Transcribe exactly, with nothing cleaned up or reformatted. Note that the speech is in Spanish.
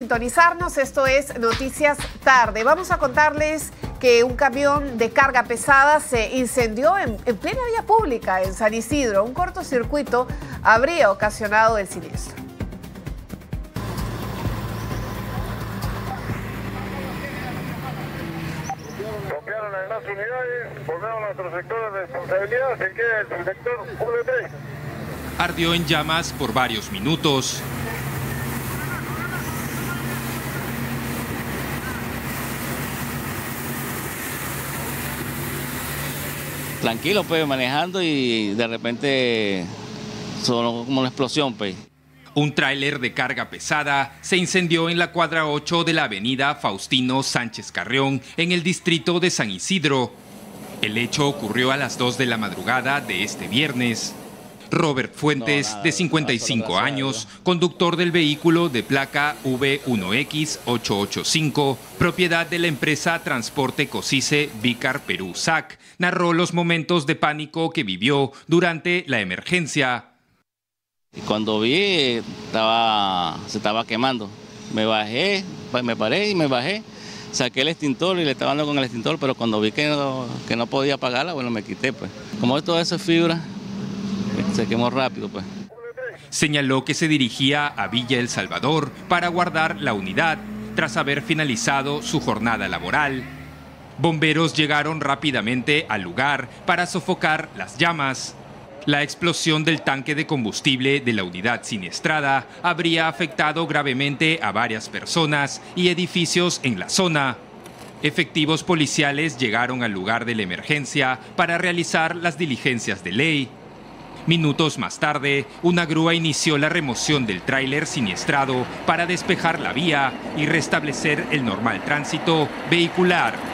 Sintonizarnos, esto es Noticias Tarde. Vamos a contarles que un camión de carga pesada se incendió en, en plena vía pública en San Isidro. Un cortocircuito habría ocasionado el siniestro. Bloquearon a las unidades, volvieron a nuestro sector de responsabilidad, así que el sector uno tres. Ardió en llamas por varios minutos. Tranquilo, pues, manejando y de repente sonó como una explosión, pues. Un tráiler de carga pesada se incendió en la cuadra ocho de la avenida Faustino Sánchez Carrión, en el distrito de San Isidro. El hecho ocurrió a las dos de la madrugada de este viernes. Robert Fuentes, no, nada, de cincuenta y cinco nada, años, conductor del vehículo de placa V uno X ocho ocho cinco, propiedad de la empresa Transporte Cocise Vícar Perú-S A C, narró los momentos de pánico que vivió durante la emergencia. Cuando vi, estaba, se estaba quemando. Me bajé, me paré y me bajé. Saqué el extintor y le estaba dando con el extintor, pero cuando vi que no, que no podía apagarla, bueno, me quité, pues. Como todo eso es fibra, se quemó rápido, pues. Señaló que se dirigía a Villa El Salvador para guardar la unidad tras haber finalizado su jornada laboral. Bomberos llegaron rápidamente al lugar para sofocar las llamas. La explosión del tanque de combustible de la unidad siniestrada habría afectado gravemente a varias personas y edificios en la zona. Efectivos policiales llegaron al lugar de la emergencia para realizar las diligencias de ley. Minutos más tarde, una grúa inició la remoción del tráiler siniestrado para despejar la vía y restablecer el normal tránsito vehicular.